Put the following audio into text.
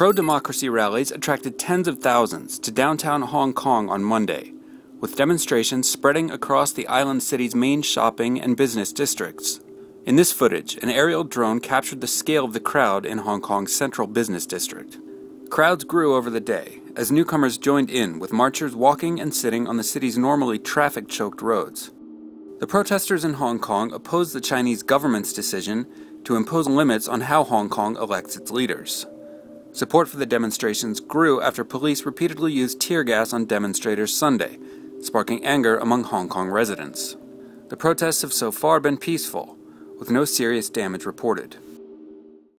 Pro-democracy rallies attracted tens of thousands to downtown Hong Kong on Monday, with demonstrations spreading across the island city's main shopping and business districts. In this footage, an aerial drone captured the scale of the crowd in Hong Kong's central business district. Crowds grew over the day, as newcomers joined in with marchers walking and sitting on the city's normally traffic-choked roads. The protesters in Hong Kong opposed the Chinese government's decision to impose limits on how Hong Kong elects its leaders. Support for the demonstrations grew after police repeatedly used tear gas on demonstrators Sunday, sparking anger among Hong Kong residents. The protests have so far been peaceful, with no serious damage reported.